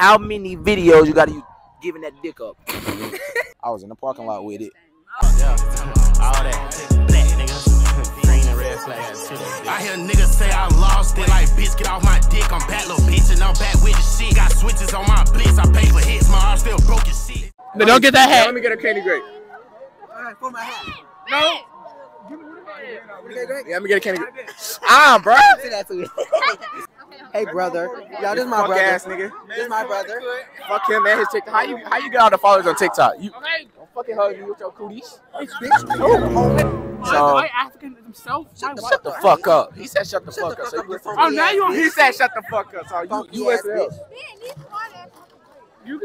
how many videos you got of you giving that dick up? I was in the parking lot with it. Yeah, all that. I hear niggas say I lost it, like bitch get off my dick. I'm back, little bitch, and I'm back with the shit. Got switches on my blitz, I pay for hits, my arm still broke as shit. But don't get that hat. Let me get a candy grape. Alright, put my hat. No. Yeah, let me get a candy grape. Ah, bro. Hey brother, y'all, this is my brother. Ass, nigga. This is my brother. Fuck him, man. His TikTok. How you get all the followers on TikTok? You don't fucking hug you with your cooties. Bitch. So, I African himself. Shut the fuck up. He said shut the fuck up. So you now you on his side. Shut the fuck up. So you USL. You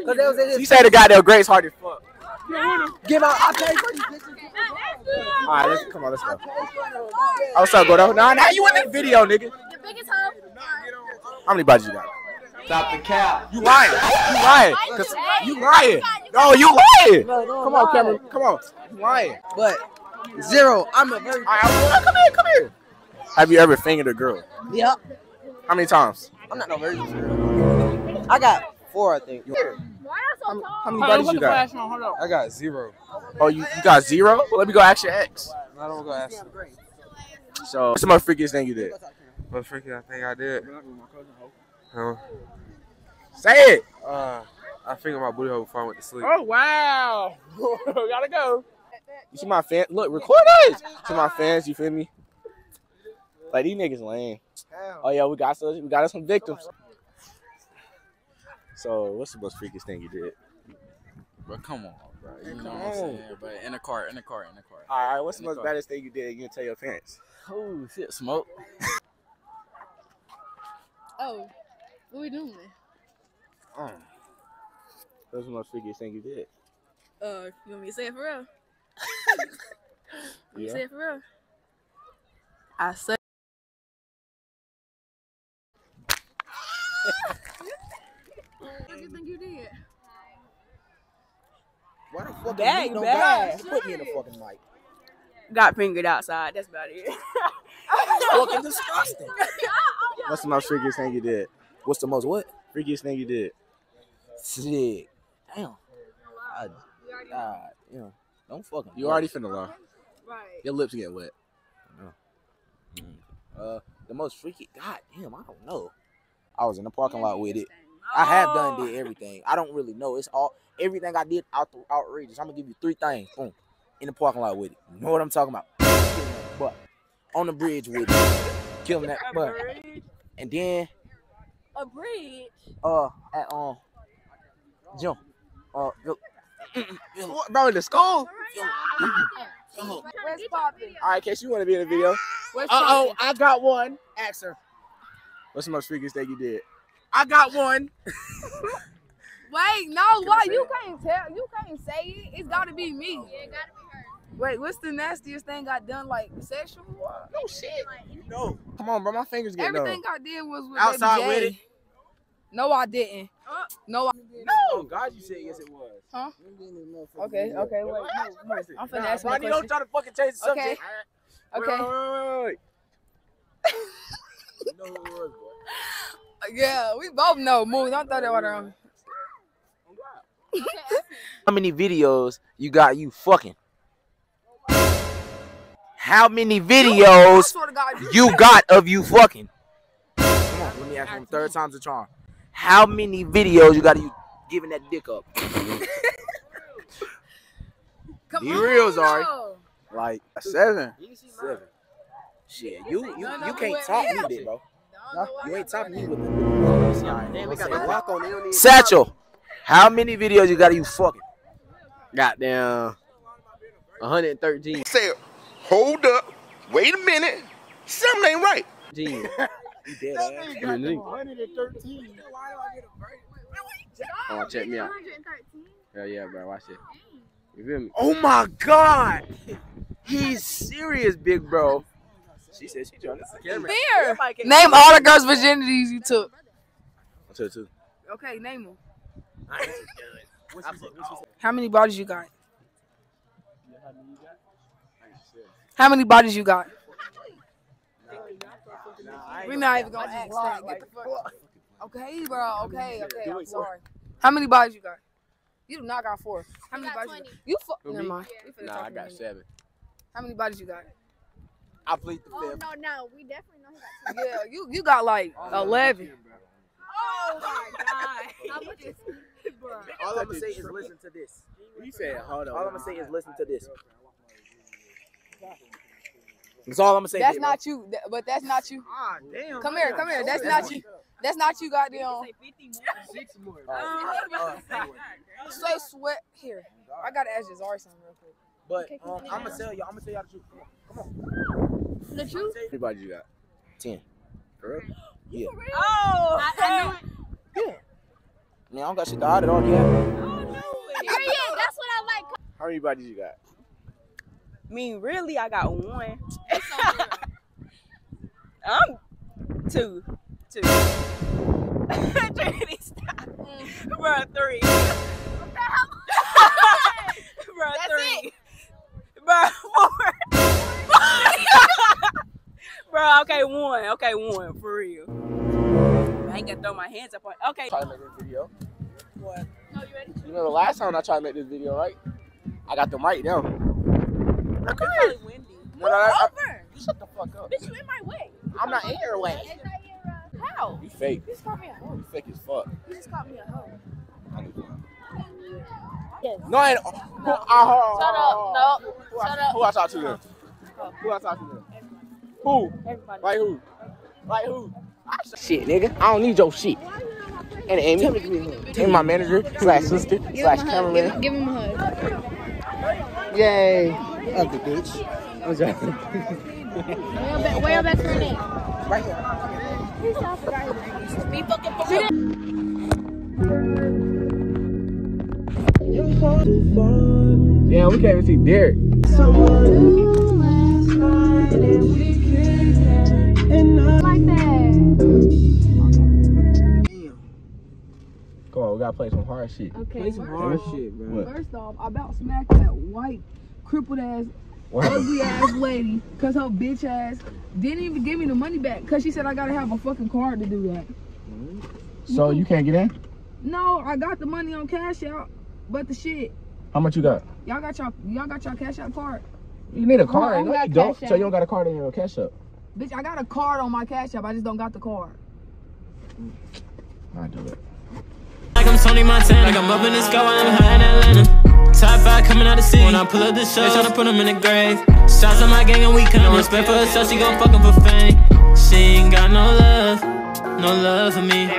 say the guy that Grace hard as fuck. Give out. I'll pay for you bitches. All right, let's come on. Let's go. Oh, what's up, Gordo? Nah, you in the video, nigga. The biggest hoe. How many bodies you got? Stop the cap. You lying. You lying. You lying. No, you lying. Come on, Cameron. Come on. You lying. But. Zero. I'm a very. Come here, come here. Have you ever fingered a girl? Yep. How many times? I'm not no virgin. I got 4, I think. How many buddies you got? I got 0. Oh, you got 0? Well, let me go ask your ex. I don't go ask her. So, what's the most freakiest thing you did? Most freakiest thing I did. Say it. I fingered my booty hole before I went to sleep. Oh wow. Gotta go. You see my fans? Look, record us! To my fans, you feel me? Like, these niggas lame. Oh, yeah, we got us some victims. So, what's the most freakiest thing you did? Bro, come on, bro. You know what I'm saying, bro. In the car. All right, what's the most baddest thing you did you didn't tell your parents? Oh, shit, smoke. Oh, what we doing? What's the most freakiest thing you did? You want me to say it for real? You say it for real? I said. What do you think you did? Why the fuck you no bag? Put me in the fucking mic. Got fingered outside. That's about it. Fucking disgusting. What's the most freakiest thing you did? What's the most what? Freakiest thing you did? Shit. Damn. You know. Don't fuck him. You already finna lie. Right. Your lips get wet. The most freaky. God damn, I don't know. I was in the parking lot with it. No. I have did everything. I don't really know. It's all everything I did outrageous. I'm gonna give you 3 things. Boom. In the parking lot with it. You know what I'm talking about? But on the bridge with it, killing that butt. And then a bridge. At Jim. Bro, in the school. Alright, Case, you want to be in the video? Uh-oh, I got one. Ask her. What's the most freakiest thing you did? I got one. Wait, no, what? You can't tell. You can't say it. It's got to be me. Yeah, it got to be her. Wait, what's the nastiest thing I done, like, sexual? No shit. No. Come on, bro, my fingers getting numb. Everything I did was with outside with it. No, I didn't. No, I didn't. No! God, you said yes, it was. Huh? Okay, wait. No. I'm finna ask you a question. Don't try to fucking change the subject. Okay. You know who it was, boy. Yeah, we both know moves. Don't throw that water on me. How many videos you got you fucking? How many videos you got of you fucking? Come on, let me ask him. 3rd time's a charm. How many videos you got of you giving that dick up? Come on, reels are like 7. Shit, you can't talk me with it, bro. You ain't talking me with it. Satchel, how many videos you got of you fucking? Goddamn, 113. Say, hold up, wait a minute, something ain't right. Gee. Dead, that got 113. Oh, check me out. Hell yeah, bro. Watch it. You feel me? Oh my God. He's serious, big bro. She said she joined us the camera. Name all the girls' virginities you took. I took 2. Okay, name them. How many bodies you got? How many bodies you got? We're not even gonna ask that. Like, Okay, bro. Okay. I'm sorry. How many bodies you got? You do not got four. How many bodies? 20. You fucking never mind. Yeah. Nah, I got 7. How many bodies you got? I plead the fifth. Oh no, we definitely know he got 2. Yeah, you got like 11. Oh my god. All I'm gonna say is listen to this. You said, hold on. All I'm gonna say is listen to this. That's all I'm gonna say. That's not you, but that's not you. Ah, damn. Come here. That's not you. That's not you, goddamn. Say 50 more. 6 more. So sweat here. I gotta ask Jazari something real quick. But I'm gonna tell y'all the truth. Come on. The truth. Everybody, you got 10. Correct? Yeah. Oh. I yeah. Man, I don't got shit to hide at all yet. Oh no. Period. That's what I like. How many bodies you got? I mean, really, I got 1. I'm 2. 3, stop. Bro, 3. Bro, that's 3. It. Bro, 4. Bro, okay, 1. Okay, 1, for real. I ain't gonna throw my hands up on. Okay. Try to make this video. What? No, you ready? You know the last time I tried to make this video, right? I got the mic down. I'm probably windy. No, over. You shut the fuck up. Bitch, you in my way. I'm not in your way. How? You fake. You just called me a hoe. You fake as fuck. You just called me a hoe. Yes. No, I ain't. No. Shut up. Who I talk to then? Who I talk to then? Who? Everybody. Like who? Shit, nigga. I don't need your shit. And Amy, take my manager, /sister/cameraman. Give him a hug. Yay. Ugly bitch. I'm joking. Where your best friend is? Right here. Be fucking fucking. Yeah, we can't even see Derek. Like that. Damn. Come on, we gotta play some hard shit. Okay. Play some hard shit, bro. What? First off, I about smacked that white crippled ass, ugly ass lady, cause her bitch ass didn't even give me the money back, cause she said I gotta have a fucking card to do that. So you can't get in? No, I got the money on Cash Out, but the shit. How much you got? Y'all got your Cash Out card. You need a card? No, you don't. So you don't got a card in your Cash App? Bitch, I got a card on my Cash App. I just don't got the card. I do it. Like I'm Tony Montana, like I'm up in the sky, I'm high in Atlanta. Top 5 coming out the city. When I pull up the show, they tryna put him in the grave. Shots on my gang and we come. Respect for herself, she gon' fuck him for fame. She ain't got no love, no love for me.